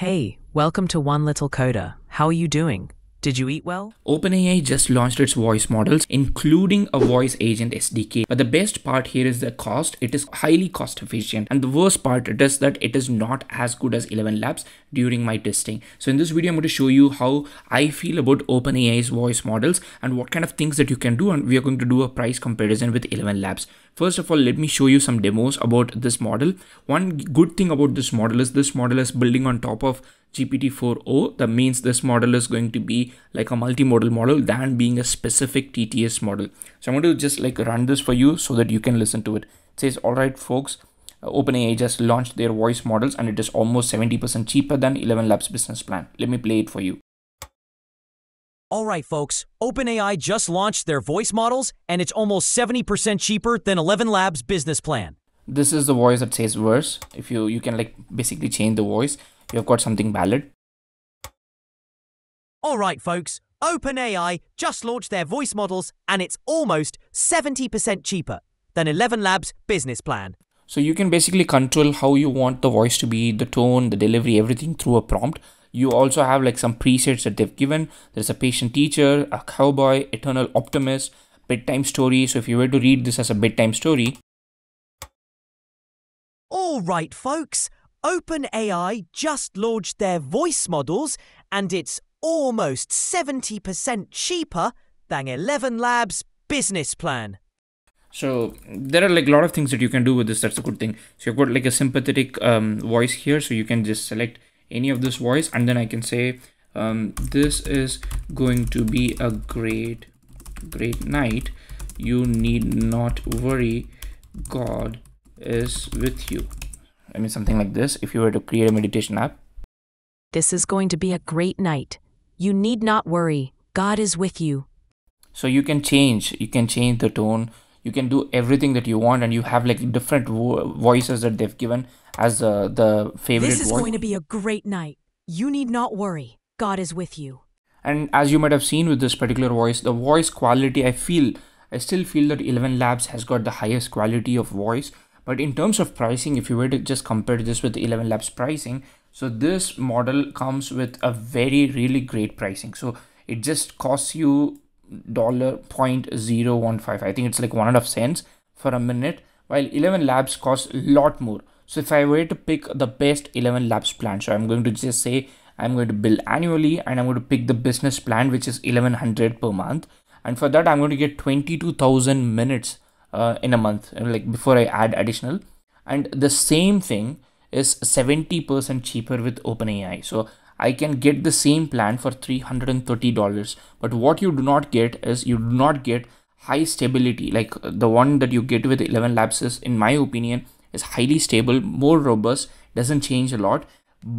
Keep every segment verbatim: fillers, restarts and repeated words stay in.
Hey, welcome to One Little Coder. How are you doing? Did you eat well? OpenAI just launched its voice models, including a voice agent S D K. But the best part here is the cost. It is highly cost efficient. And the worst part is that it is not as good as ElevenLabs during my testing. So in this video, I'm going to show you how I feel about OpenAI's voice models and what kind of things that you can do. And we are going to do a price comparison with ElevenLabs. First of all, let me show you some demos about this model. One good thing about this model is this model is building on top of G P T four o. That means this model is going to be like a multimodal model than being a specific T T S model. So I'm going to just like run this for you so that you can listen to it. It says, all right, folks, OpenAI just launched their voice models and it is almost seventy percent cheaper than ElevenLabs business plan. Let me play it for you. All right, folks, OpenAI just launched their voice models and it's almost seventy percent cheaper than ElevenLabs business plan. This is the voice that says verse. If you, you can like basically change the voice. You've got something valid. All right, folks, OpenAI just launched their voice models and it's almost seventy percent cheaper than ElevenLabs business plan. So you can basically control how you want the voice to be, the tone, the delivery, everything through a prompt. You also have like some presets that they've given. There's a patient teacher, a cowboy, eternal optimist, bedtime story. So if you were to read this as a bedtime story. All right, folks. OpenAI just launched their voice models and it's almost seventy percent cheaper than ElevenLabs business plan. So there are like a lot of things that you can do with this. That's a good thing. So you've got like a sympathetic um, voice here. So you can just select any of this voice and then I can say, um, this is going to be a great, great night. You need not worry. God is with you. I mean, something like this, if you were to create a meditation app. This is going to be a great night. You need not worry. God is with you. So you can change. You can change the tone. You can do everything that you want. And you have like different vo voices that they've given as uh, the favorite voice. This is voice. Going to be a great night. You need not worry. God is with you. And as you might have seen with this particular voice, the voice quality, I feel, I still feel that ElevenLabs has got the highest quality of voice. But in terms of pricing, if you were to just compare this with ElevenLabs pricing, so this model comes with a very, really great pricing. So it just costs you zero point zero one five. I think it's like one and a half cents for a minute, while ElevenLabs costs a lot more. So if I were to pick the best ElevenLabs plan, so I'm going to just say, I'm going to bill annually and I'm going to pick the business plan, which is eleven hundred per month. And for that, I'm going to get twenty-two thousand minutes Uh, in a month, like before I add additional. And the same thing is seventy percent cheaper with OpenAI. So I can get the same plan for three hundred thirty dollars. But what you do not get is you do not get high stability. Like the one that you get with ElevenLabs is, in my opinion, is highly stable, more robust, doesn't change a lot.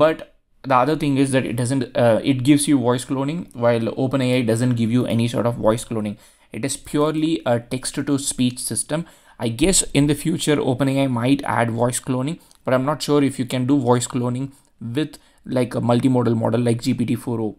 But the other thing is that it doesn't, uh, it gives you voice cloning, while OpenAI doesn't give you any sort of voice cloning. It is purely a text-to-speech system. I guess in the future, OpenAI might add voice cloning, but I'm not sure if you can do voice cloning with like a multimodal model like G P T four o.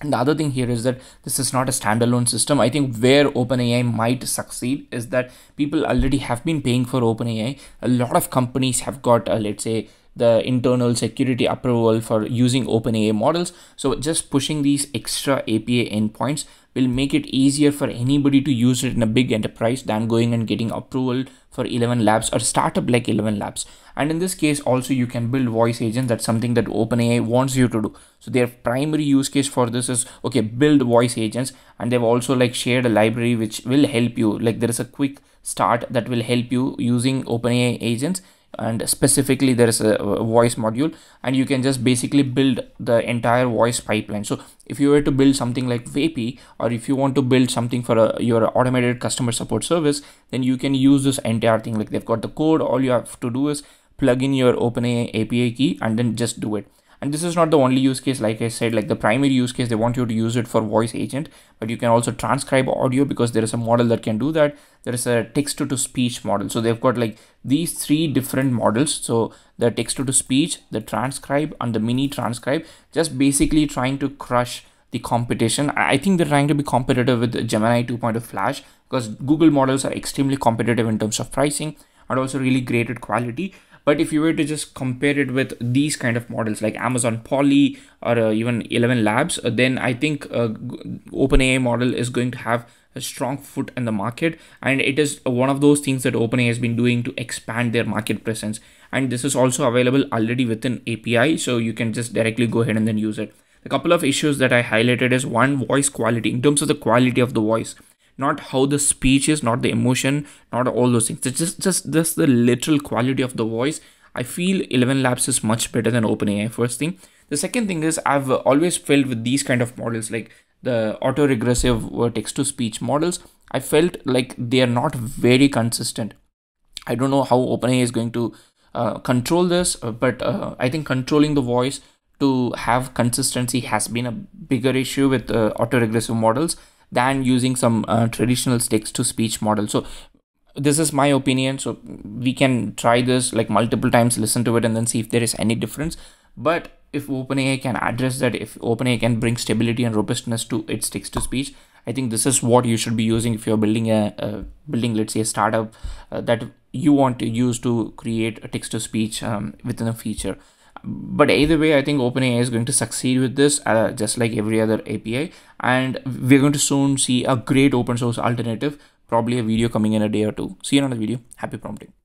And the other thing here is that this is not a standalone system. I think where OpenAI might succeed is that people already have been paying for OpenAI. A lot of companies have got, uh, let's say, the internal security approval for using OpenAI models. So just pushing these extra A P I endpoints will make it easier for anybody to use it in a big enterprise than going and getting approval for ElevenLabs or startup like ElevenLabs. And in this case, also you can build voice agents. That's something that OpenAI wants you to do. So their primary use case for this is, okay, build voice agents. And they've also like shared a library which will help you. Like there is a quick start that will help you using OpenAI agents. And specifically there is a voice module and you can just basically build the entire voice pipeline. So if you were to build something like VAPI, or if you want to build something for a, your automated customer support service, then you can use this entire thing. Like they've got the code, all you have to do is plug in your OpenAI A P I key and then just do it. And this is not the only use case. Like I said, like the primary use case, they want you to use it for voice agent, but you can also transcribe audio because there is a model that can do that. There is a text to speech model. So they've got like these three different models. So the text to speech, the transcribe and the mini transcribe, just basically trying to crush the competition. I think they're trying to be competitive with Gemini two point oh Flash because Google models are extremely competitive in terms of pricing and also really great at quality. But if you were to just compare it with these kind of models like Amazon Poly or uh, even ElevenLabs, uh, then I think uh, OpenAI model is going to have a strong foot in the market, and it is one of those things that OpenAI has been doing to expand their market presence. And this is also available already within A P I, so you can just directly go ahead and then use it. A couple of issues that I highlighted is one, voice quality, in terms of the quality of the voice, not how the speech is, not the emotion, not all those things. It's just just just the literal quality of the voice. I feel ElevenLabs is much better than OpenAI, first thing. The second thing is I've always felt with these kind of models like the autoregressive text-to-speech models, I felt like they are not very consistent. I don't know how OpenAI is going to uh, control this, but uh, I think controlling the voice to have consistency has been a bigger issue with uh, autoregressive models than using some uh, traditional text-to-speech model. So this is my opinion. So we can try this like multiple times, listen to it, and then see if there is any difference. But if OpenAI can address that, if OpenAI can bring stability and robustness to its text-to-speech, I think this is what you should be using if you're building a, a building, let's say, a startup uh, that you want to use to create a text-to-speech um, within a feature. But either way, I think OpenAI is going to succeed with this, uh, just like every other A P I. And we're going to soon see a great open source alternative, probably a video coming in a day or two. See you in another video. Happy prompting.